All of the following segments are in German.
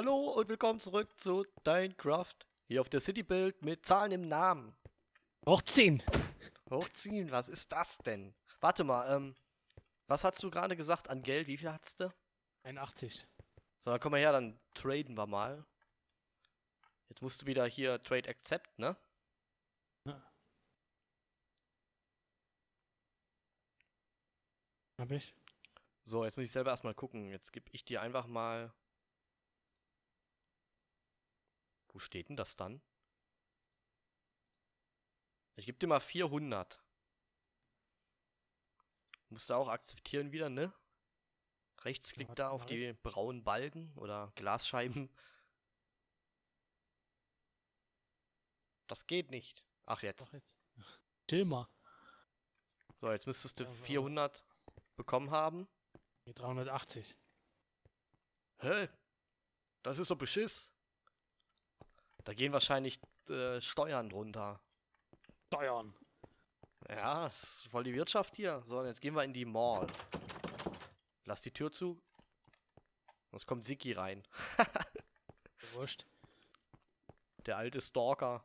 Hallo und willkommen zurück zu DeinCraft. Hier auf der City-Build mit Zahlen im Namen. Hochziehen! Hochziehen, was ist das denn? Warte mal, was hast du gerade gesagt an Geld? Wie viel hast du? 81. So, dann komm mal her, dann traden wir mal. Jetzt musst du wieder hier Trade Accept, ne? Ja. Hab ich. So, jetzt muss ich selber erstmal gucken. Jetzt gebe ich dir einfach mal... Wo steht denn das dann? Ich gebe dir mal 400. Musst du auch akzeptieren wieder, ne? Rechtsklick da auf die braunen Balken oder Glasscheiben. Das geht nicht. Ach, jetzt. Chill mal. So, jetzt müsstest du 400 bekommen haben. 380. Hä? Das ist so Beschiss. Da gehen wahrscheinlich Steuern runter. Steuern? Ja, das ist voll die Wirtschaft hier. So, jetzt gehen wir in die Mall. Lass die Tür zu. Sonst kommt Siki rein. Wurscht. Der alte Stalker.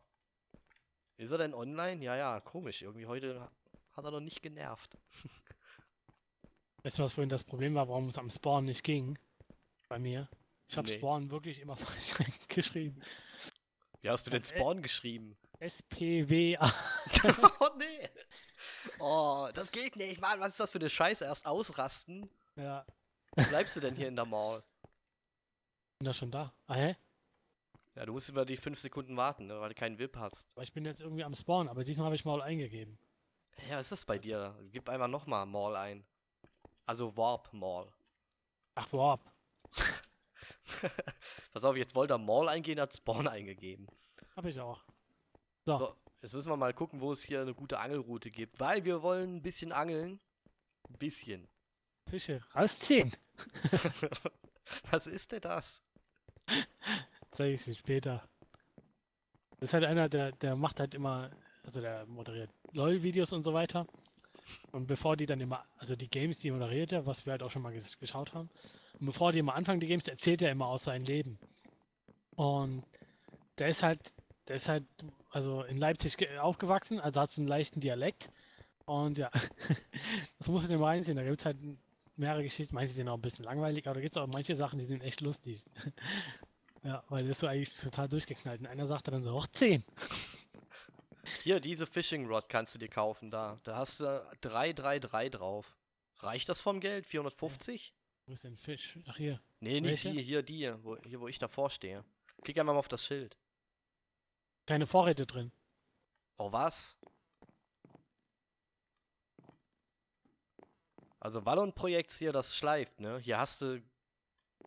Ist er denn online? Ja, komisch. Irgendwie heute hat er noch nicht genervt. Weißt du, was vorhin das Problem war, warum es am Spawn nicht ging? Bei mir. Ich hab Spawn wirklich immer falsch reingeschrieben. Wie hast du denn Spawn geschrieben? SPWA. Oh, nee. Oh, das geht nicht, Mann. Was ist das für eine Scheiße? Erst ausrasten? Ja. Wo bleibst du denn hier in der Mall? Bin ja schon da. Ah, hä? Ja, du musst immer die 5 Sekunden warten, ne, weil du keinen VIP hast. Aber ich bin jetzt irgendwie am Spawn, aber diesmal habe ich Mall eingegeben. Ja, was ist das bei dir? Gib einmal nochmal Mall ein. Also Warp Mall. Ach, Warp. Pass auf, jetzt wollte er Mall eingehen, hat Spawn eingegeben. Hab ich auch. So, jetzt müssen wir mal gucken, wo es hier eine gute Angelroute gibt, weil wir wollen ein bisschen angeln. Ein bisschen. Fische rausziehen. Was ist denn das? Sag ich dir später. Das ist halt einer, der macht halt immer, also der moderiert LOL-Videos und so weiter. Und bevor die dann immer, also die Games, die moderiert er, was wir halt auch schon mal geschaut haben, und bevor die immer anfangen, die Games, erzählt er immer aus seinem Leben. Und der ist halt, also in Leipzig aufgewachsen, also hat so einen leichten Dialekt. Und ja, das musst du dir mal reinziehen, da gibt es halt mehrere Geschichten, manche sind auch ein bisschen langweilig, aber da gibt es auch manche Sachen, die sind echt lustig. Ja, weil der ist so eigentlich total durchgeknallt. Und einer sagt dann so, hoch 10. Hier, diese Fishing Rod kannst du dir kaufen, da. Da hast du 333 drauf. Reicht das vom Geld? 450? Wo ist denn Fisch? Ach, hier. Nee, nicht die, hier, hier, wo ich davor stehe. Klick einfach mal auf das Schild. Keine Vorräte drin. Oh, was? Also, Wallon-Projekt hier, das schleift, ne? Hier hast du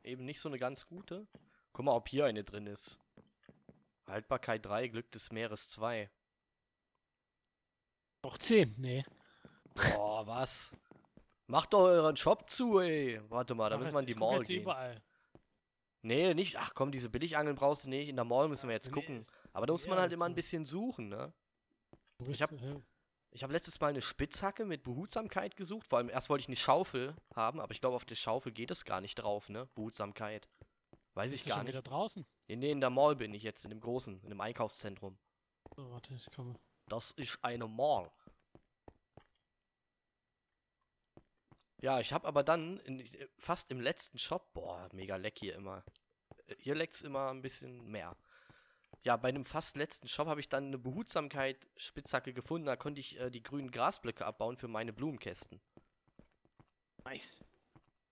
eben nicht so eine ganz gute. Guck mal, ob hier eine drin ist. Haltbarkeit 3, Glück des Meeres 2. Noch 10, nee. Boah, was? Macht doch euren Shop zu, ey. Warte mal, da müssen wir in die Mall gehen. Überall. Nee, nicht. Ach komm, diese Billigangeln brauchst du nicht. In der Mall müssen wir jetzt gucken. Aber da muss man halt immer ein bisschen suchen, ne? Ich hab letztes Mal eine Spitzhacke mit Behutsamkeit gesucht. Vor allem erst wollte ich eine Schaufel haben, aber ich glaube, auf der Schaufel geht es gar nicht drauf, ne? Behutsamkeit. Weiß ich gar nicht. Bist du schon wieder draußen? Nee, in der Mall bin ich jetzt, in dem großen, in dem Einkaufszentrum. So, warte, ich komme. Das ist eine Mall. Ja, ich habe aber dann fast im letzten Shop, boah, mega leck hier immer. Hier leckt's immer ein bisschen mehr. Ja, bei einem fast letzten Shop habe ich dann eine Behutsamkeit-Spitzhacke gefunden. Da konnte ich die grünen Grasblöcke abbauen für meine Blumenkästen. Nice.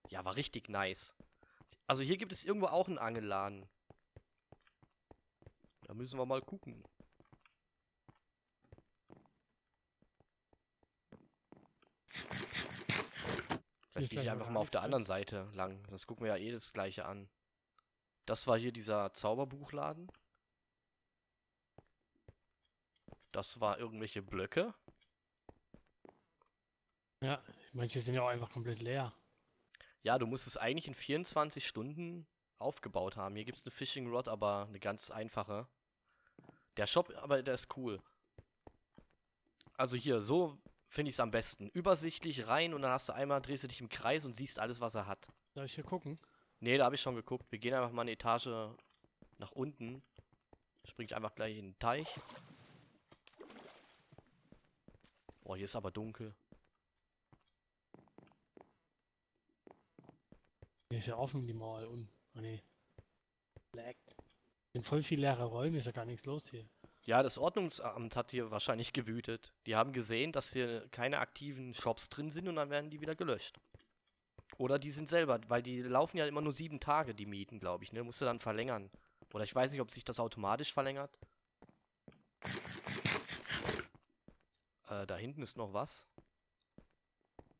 Ja, war richtig nice. Also hier gibt es irgendwo auch einen Angelladen. Da müssen wir mal gucken. Vielleicht gehe ich einfach mal auf der anderen Seite lang. Das gucken wir ja eh das gleiche an. Das war hier dieser Zauberbuchladen. Das war irgendwelche Blöcke. Ja, manche sind ja auch einfach komplett leer. Ja, du musst es eigentlich in 24 Stunden aufgebaut haben. Hier gibt es eine Fishing Rod, aber eine ganz einfache. Der Shop, aber der ist cool. Also hier, so... Finde ich es am besten. Übersichtlich rein und dann drehst du dich im Kreis und siehst alles, was er hat. Soll ich hier gucken? Ne, da habe ich schon geguckt. Wir gehen einfach mal eine Etage nach unten. Springt einfach gleich in den Teich. Boah, hier ist aber dunkel. Hier ist ja offen die Mauer unten. Oh ne. Blackt. Sind voll viele leere Räume, ist ja gar nichts los hier. Ja, das Ordnungsamt hat hier wahrscheinlich gewütet. Die haben gesehen, dass hier keine aktiven Shops drin sind und dann werden die wieder gelöscht. Oder die sind selber, weil die laufen ja immer nur 7 Tage, die Mieten, glaube ich, ne? Musst du dann verlängern. Oder ich weiß nicht, ob sich das automatisch verlängert. Da hinten ist noch was.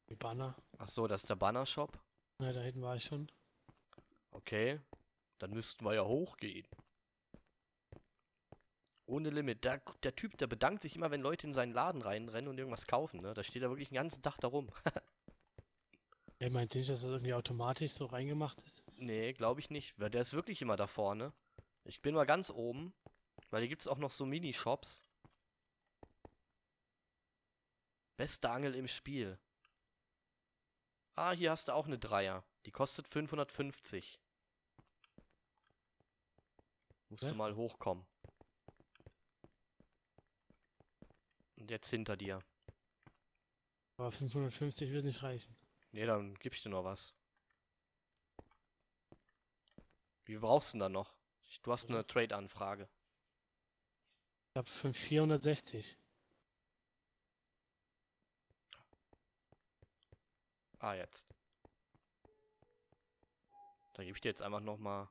Die Banner. Ach so, das ist der Banner-Shop. Ja, da hinten war ich schon. Okay, dann müssten wir ja hochgehen. Ohne Limit. Der Typ, der bedankt sich immer, wenn Leute in seinen Laden reinrennen und irgendwas kaufen, ne? Da steht er wirklich den ganzen Tag da rum. Ey, meint ihr nicht, dass das irgendwie automatisch so reingemacht ist? Nee, glaube ich nicht. Der ist wirklich immer da vorne. Ich bin mal ganz oben, weil hier gibt es auch noch so Minishops. Beste Angel im Spiel. Ah, hier hast du auch eine Dreier. Die kostet 550. Musst du mal hochkommen. Und jetzt hinter dir. Aber 550 wird nicht reichen. Nee, dann gib ich dir noch was. Wie brauchst du denn dann noch? Du hast eine Trade-Anfrage. Ich hab 460. Ah, jetzt. Da gebe ich dir jetzt einfach nochmal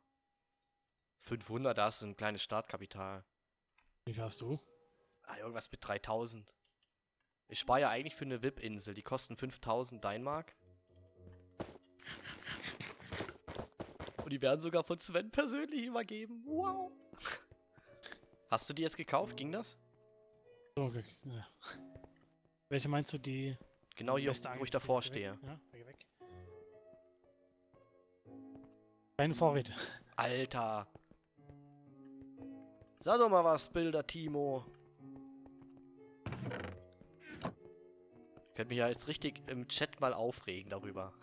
500, da hast du ein kleines Startkapital. Wie viel hast du? Ah, irgendwas mit 3000. Ich spare ja eigentlich für eine VIP-Insel, die kosten 5000 Deinmark. Und die werden sogar von Sven persönlich übergeben. Wow. Hast du die jetzt gekauft? Ging das? So, ja. Welche meinst du, die... Genau hier, wo ich davor stehe. Ja, weg. Keine Vorräte. Alter. Sag doch mal was, Bilder, Timo. Ich könnte mich ja jetzt richtig im Chat mal aufregen darüber.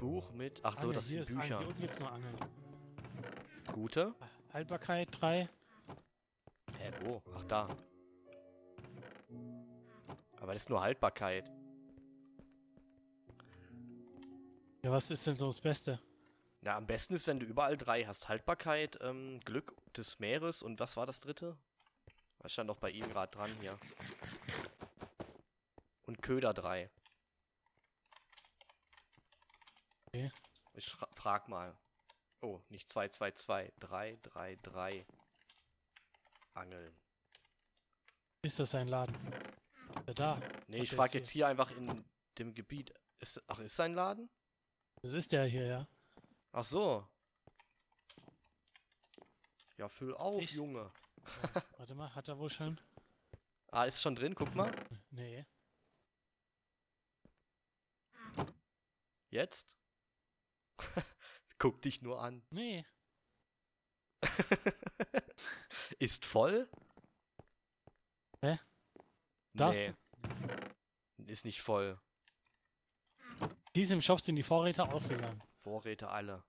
Buch mit... Ach so, das sind Bücher. Gute. Haltbarkeit 3. Hä, wo? Ach, da. Aber das ist nur Haltbarkeit. Ja, was ist denn so das Beste? Na, am besten ist, wenn du überall 3 hast. Haltbarkeit, Glück des Meeres und was war das dritte? Was stand doch bei ihm gerade dran hier? Und Köder 3. Okay. Ich frag mal. Oh, nicht 2, 2, 2. 3, 3, 3. Angeln. Ist das ein Laden? Da. Nee, ich frage jetzt hier einfach in dem Gebiet. Ist sein Laden? Das ist der hier, ja. Ach so. Ja, füll auf, Junge. Ja, warte mal, hat er wohl schon? Ah, ist schon drin, guck mal. Nee. Jetzt? Guck dich nur an. Nee. Ist voll? Hä? Das? Nee. Ist nicht voll. Diesem Shop sind die Vorräte ausgegangen. Vorräte alle.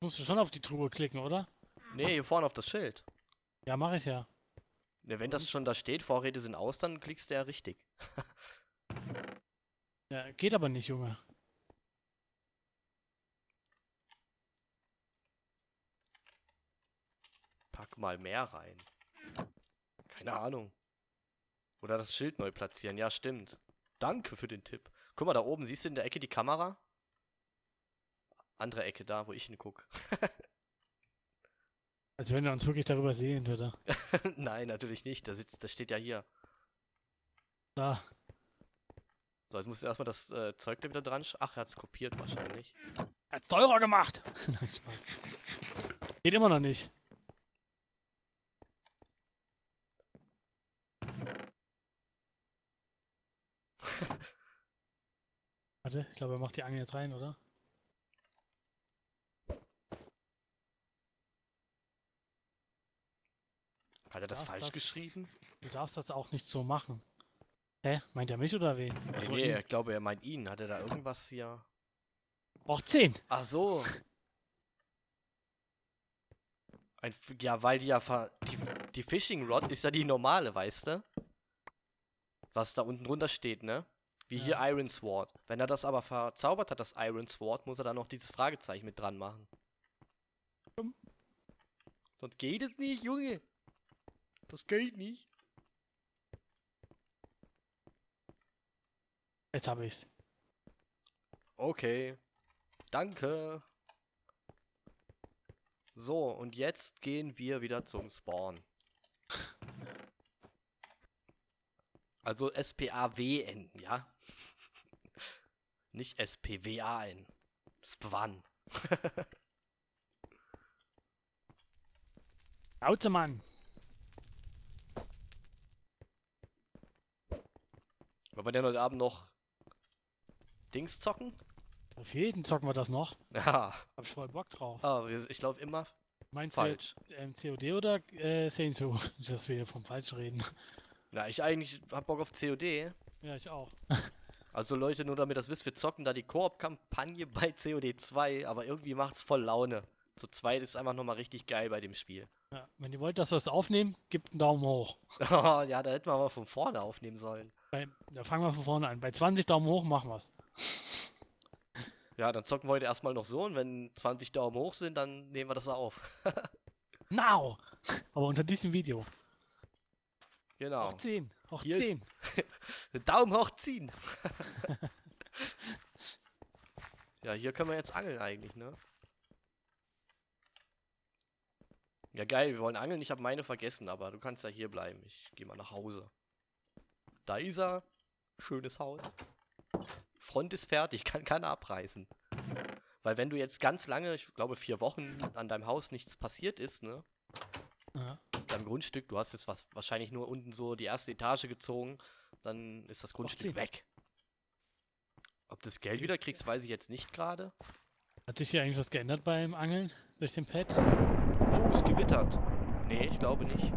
Musst du schon auf die Truhe klicken, oder? Nee, hier vorne auf das Schild. Ja, mache ich ja. Ne, wenn das schon da steht, Vorräte sind aus, dann klickst du ja richtig. Ja, geht aber nicht, Junge. Pack mal mehr rein. Keine Ahnung. Oder das Schild neu platzieren. Ja, stimmt. Danke für den Tipp. Guck mal, da oben, siehst du in der Ecke die Kamera? Andere Ecke, da, wo ich hinguck. Als wenn er uns wirklich darüber sehen würde. Nein, natürlich nicht. Das steht ja hier. Da. So, jetzt musst du erstmal das Zeug da wieder dran... Ach, er hat's kopiert wahrscheinlich. Er hat's teurer gemacht! Nein, Spaß. Geht immer noch nicht. Warte, ich glaube, er macht die Angel jetzt rein, oder? Hat er das falsch geschrieben? Du darfst das auch nicht so machen. Hä? Meint er mich oder wen? Nee, ich glaube, er meint ihn. Hat er da irgendwas hier... Braucht 10. Ach so. Ein, ja, weil die ja... Die Fishing Rod ist ja die normale, weißt du? Was da unten drunter steht, ne? Wie ja. Hier Iron Sword. Wenn er das aber verzaubert hat, das Iron Sword, muss er da noch dieses Fragezeichen mit dran machen. Sonst geht es nicht, Junge. Das geht nicht. Jetzt habe ich's. Okay. Danke. So, und jetzt gehen wir wieder zum Spawn. Also SPAW enden, ja? Nicht SPWA enden. Spawn. Auto, Mann. Wollen wir denn heute Abend noch Dings zocken? Auf jeden zocken wir das noch. Ja. Hab ich voll Bock drauf. Ah, ich laufe immer meinst falsch. Du jetzt, COD oder Saints Row? Dass wir hier vom Falsch reden. Na, ich eigentlich hab Bock auf COD. Ja, ich auch. Also Leute, nur damit das wisst, wir zocken da die Koop-Kampagne bei COD 2, aber irgendwie macht's voll Laune. Zu zweit ist einfach nochmal richtig geil bei dem Spiel. Ja, wenn ihr wollt, dass wir es aufnehmen, gebt einen Daumen hoch. Ja, da hätten wir mal von vorne aufnehmen sollen. Da fangen wir von vorne an. Bei 20 Daumen hoch machen wir's. Ja, dann zocken wir heute erstmal noch so und wenn 20 Daumen hoch sind, dann nehmen wir das auf. Now! Aber unter diesem Video. Genau. Hoch 10. Hoch 10. Daumen hoch 10. Ja, hier können wir jetzt angeln eigentlich, ne? Ja, geil, wir wollen angeln. Ich habe meine vergessen, aber du kannst ja hier bleiben. Ich gehe mal nach Hause. Da ist er. Schönes Haus. Front ist fertig, kann keiner abreißen. Weil wenn du jetzt ganz lange, ich glaube 4 Wochen, an deinem Haus nichts passiert ist, ne? Ja. Deinem Grundstück, du hast jetzt wahrscheinlich nur unten so die erste Etage gezogen, dann ist das Grundstück weg. Ob du das Geld wieder kriegst, weiß ich jetzt nicht gerade. Hat sich hier eigentlich was geändert beim Angeln? Durch den Pad? Oh, es gewittert. Nee, ich glaube nicht.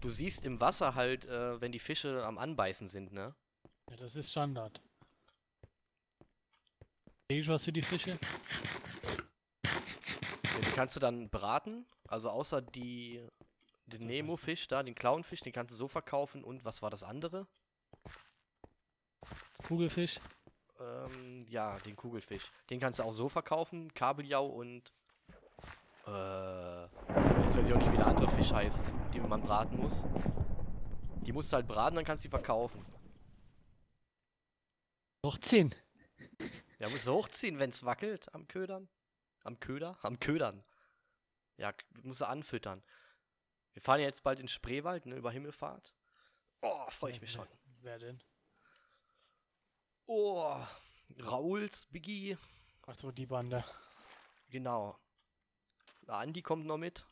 Du siehst im Wasser halt, wenn die Fische am Anbeißen sind, ne? Ja, das ist Standard. Sehe ich was für die Fische? Ja, die kannst du dann braten. Also außer den Nemo-Fisch da, den Clownfisch, den kannst du so verkaufen. Und was war das andere? Kugelfisch? Ja, den Kugelfisch. Den kannst du auch so verkaufen. Kabeljau und... jetzt weiß ich auch nicht, wie der andere Fisch heißt, den man braten muss. Die musst du halt braten, dann kannst du die verkaufen. Hochziehen. Ja, musst du hochziehen, wenn es wackelt am Ködern. Am Köder? Am Ködern. Ja, musst du anfüttern. Wir fahren ja jetzt bald in den Spreewald, ne, über Himmelfahrt. Oh, freue ich mich schon. Wer denn? Oh, Rauls, Biggie. Ach so, die Bande. Genau. Na, Andi kommt noch mit.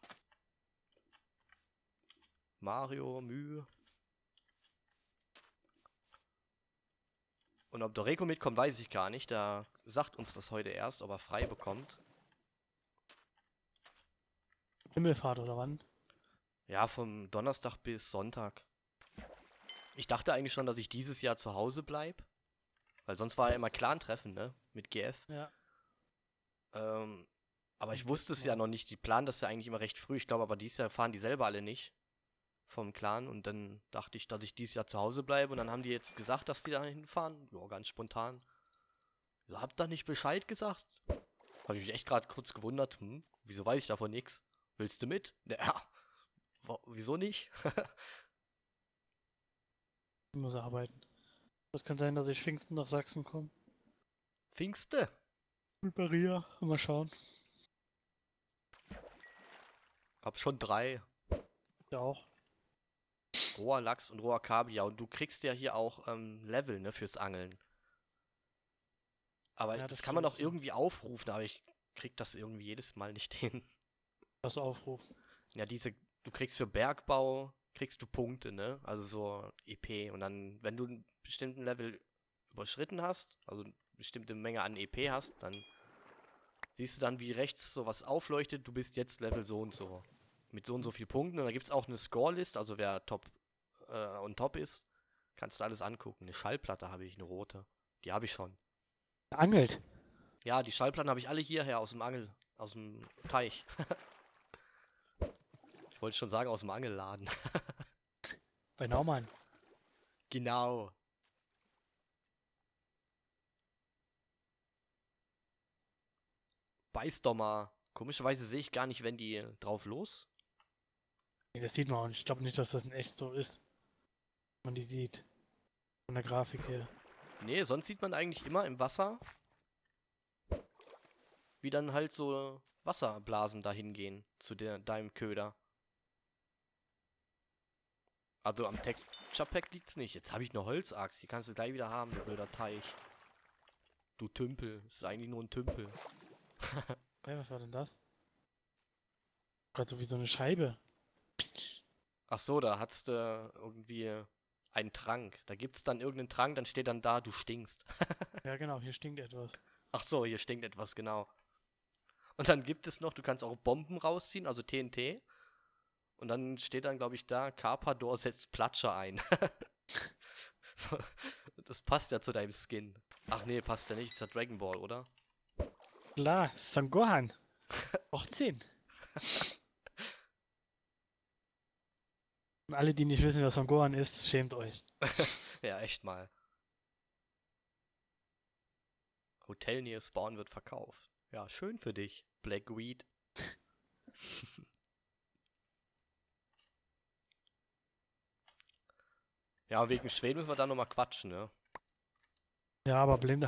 Mario, Mühe. Und ob der Reko mitkommt, weiß ich gar nicht. Da sagt uns das heute erst, ob er frei bekommt. Himmelfahrt oder wann? Ja, vom Donnerstag bis Sonntag. Ich dachte eigentlich schon, dass ich dieses Jahr zu Hause bleib. Weil sonst war ja immer Clan-Treffen, ne? Mit GF. Ja. Aber ich wusste es ja noch nicht. Die planen das ja eigentlich immer recht früh. Ich glaube, aber dieses Jahr fahren die selber alle nicht vom Clan. Und dann dachte ich, dass ich dieses Jahr zu Hause bleibe. Und dann haben die jetzt gesagt, dass die da hinfahren. Ja, ganz spontan. Ihr habt da nicht Bescheid gesagt? Habe ich mich echt gerade kurz gewundert. Hm, wieso weiß ich davon nichts? Willst du mit? Naja, wieso nicht? Ich muss arbeiten. Das kann sein, dass ich Pfingsten nach Sachsen komme. Pfingste? Mit Maria. Mal schauen. Hab schon 3. Ja auch. Roher Lachs und roher Kabeljau. Und du kriegst ja hier auch Level, ne, fürs Angeln. Aber ja, das kann man doch irgendwie aufrufen, aber ich krieg das irgendwie jedes Mal nicht hin. Was aufrufen? Ja, du kriegst für Bergbau, kriegst du Punkte, ne? Also so EP. Und dann, wenn du einen bestimmten Level überschritten hast, also eine bestimmte Menge an EP hast, dann siehst du dann, wie rechts sowas aufleuchtet, du bist jetzt Level so und so. Mit so und so viel Punkten. Und da gibt es auch eine Scorelist, also wer top on top ist, kannst du alles angucken. Eine Schallplatte habe ich, eine rote. Die habe ich schon. Angelt. Ja, die Schallplatten habe ich alle hierher aus dem Angel, aus dem Teich. Ich wollte schon sagen, aus dem Angelladen. Bei Naumann. Genau. Beißdommer. Komischerweise sehe ich gar nicht, wenn die drauf los. Das sieht man auch nicht. Ich glaube nicht, dass das in echt so ist. Man die sieht. Von der Grafik her. Nee, sonst sieht man eigentlich immer im Wasser, wie dann halt so Wasserblasen dahin gehen zu deinem Köder. Also am Texture Pack liegt's nicht. Jetzt habe ich eine Holzachs. Die kannst du gleich wieder haben, du blöder Teich. Du Tümpel. Das ist eigentlich nur ein Tümpel. Hey, was war denn das? Gerade so wie so eine Scheibe. Ach so, da hast du irgendwie einen Trank. Da gibt's dann irgendeinen Trank, dann steht dann da, du stinkst. Ja genau, hier stinkt etwas. Ach so, hier stinkt etwas, genau. Und dann gibt es noch, du kannst auch Bomben rausziehen, also TNT. Und dann steht dann, glaube ich, da, Carpador setzt Platscher ein. Das passt ja zu deinem Skin. Ach nee, passt ja nicht. Ist ja Dragon Ball, oder? Klar, Son Gohan. 18. Und alle, die nicht wissen, was Son Gohan ist, schämt euch. Ja, echt mal. Hotel Nähe Spawn wird verkauft. Ja, schön für dich, Blackweed. Ja, wegen Schweden müssen wir da nochmal quatschen, ne? Ja, aber bei Blender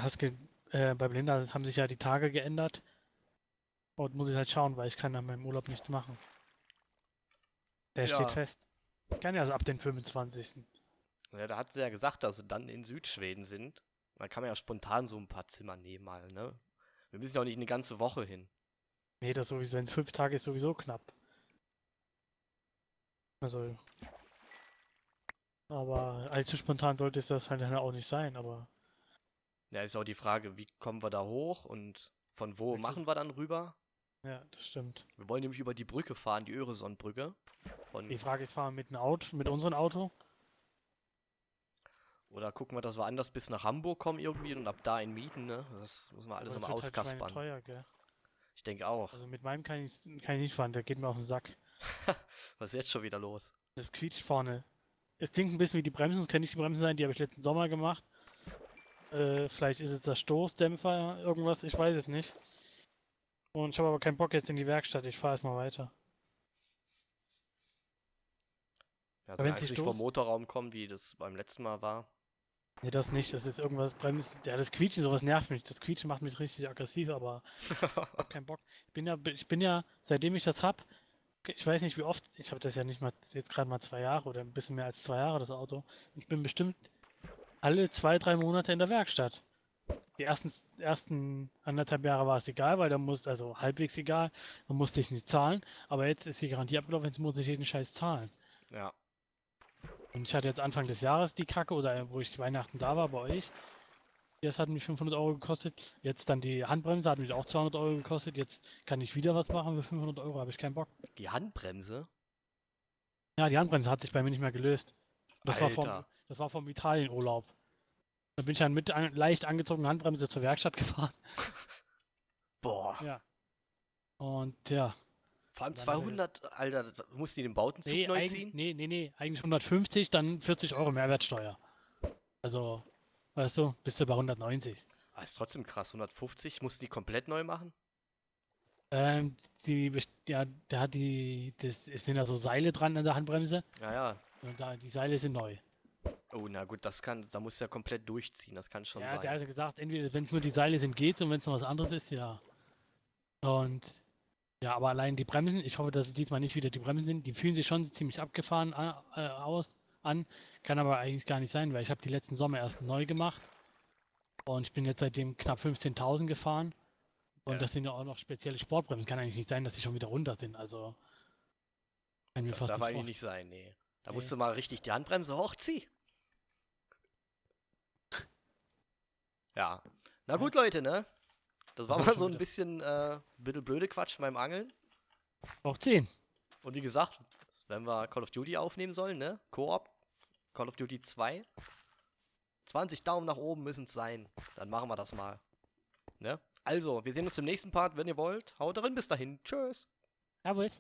haben sich ja die Tage geändert. Und muss ich halt schauen, weil ich kann an meinem Urlaub nichts machen. Der ja. Steht fest. Ich kann ja also ab den 25. Ja, da hat sie ja gesagt, dass sie dann in Südschweden sind. Da kann man ja spontan so ein paar Zimmer nehmen mal, ne? Wir müssen ja auch nicht eine ganze Woche hin. Nee, das sowieso, wenn es 5 Tage ist, sowieso knapp. Also... Aber allzu spontan sollte es das halt auch nicht sein, aber... Ja, ist auch die Frage, wie kommen wir da hoch und von wo machen wir dann rüber? Ja, das stimmt. Wir wollen nämlich über die Brücke fahren, die Öresundbrücke. Die Frage ist, fahren wir mit einem Auto, mit unserem Auto? Oder gucken wir, dass wir anders bis nach Hamburg kommen irgendwie und ab da in Mieten, ne? Das muss man alles aber das wird auskaspern. Halt teuer, gell? Ich denke auch. Also mit meinem kann ich nicht fahren, der geht mir auf den Sack. Was ist jetzt schon wieder los? Das quietscht vorne. Es klingt ein bisschen wie die Bremsen, es können nicht die Bremsen sein, die habe ich letzten Sommer gemacht. Vielleicht ist es der Stoßdämpfer, irgendwas, ich weiß es nicht. Und ich habe aber keinen Bock jetzt in die Werkstatt, ich fahre erstmal weiter. Ja, also wenn es nicht vom Motorraum kommt, wie das beim letzten Mal war. Nee, das nicht, das ist irgendwas Bremsen. Ja, das Quietschen, sowas nervt mich. Das Quietschen macht mich richtig aggressiv, aber ich hab keinen Bock. Ich bin ja, seitdem ich das hab, ich weiß nicht wie oft, ich habe das ja nicht mal, jetzt gerade mal 2 Jahre oder ein bisschen mehr als 2 Jahre das Auto. Ich bin bestimmt alle 2, 3 Monate in der Werkstatt. Die ersten 1,5 Jahre war es egal, weil da musst, also halbwegs egal, man musste ich nicht zahlen, aber jetzt ist die Garantie abgelaufen, jetzt muss ich jeden Scheiß zahlen. Ja. Und ich hatte jetzt Anfang des Jahres die Kacke, oder wo ich Weihnachten da war bei euch, das hat mich 500 Euro gekostet, jetzt dann die Handbremse hat mich auch 200 Euro gekostet, jetzt kann ich wieder was machen für 500 Euro, habe ich keinen Bock. Die Handbremse? Ja, die Handbremse hat sich bei mir nicht mehr gelöst. Das Alter. Das war vom Italienurlaub. Da bin ich dann mit leicht angezogener Handbremse zur Werkstatt gefahren. Boah. Ja. Und ja. Vor allem 200, Alter, mussten die den Bautenzug neu ziehen? Nee, eigentlich 150, dann 40 Euro Mehrwertsteuer. Also, weißt du, bist du bei 190. Ah, ist trotzdem krass, 150, mussten die komplett neu machen? Es sind da so Seile dran an der Handbremse. Ja. Und da, die Seile sind neu. Oh, na gut, da musst du ja komplett durchziehen, das kann schon sein. Ja, der hat ja gesagt, entweder wenn es nur die Seile sind, geht's und wenn es noch was anderes ist, ja. Und... Ja, aber allein die Bremsen, ich hoffe, dass es diesmal nicht wieder die Bremsen sind, die fühlen sich schon ziemlich abgefahren an, kann aber eigentlich gar nicht sein, weil ich habe die letzten Sommer erst neu gemacht und ich bin jetzt seitdem knapp 15.000 gefahren und das sind ja auch noch spezielle Sportbremsen, kann eigentlich nicht sein, dass die schon wieder runter sind, also... Das darf eigentlich nicht sein, nee. Da musst du mal richtig die Handbremse hochziehen. Ja, na gut Leute, ne? Das war mal so ein bisschen blöde Quatsch beim Angeln. Auch 10. Und wie gesagt, wenn wir Call of Duty aufnehmen sollen, ne? Koop, Call of Duty 2. 20 Daumen nach oben müssen es sein. Dann machen wir das mal. Ne? Also, wir sehen uns im nächsten Part, wenn ihr wollt. Haut rein, bis dahin. Tschüss. Jawohl.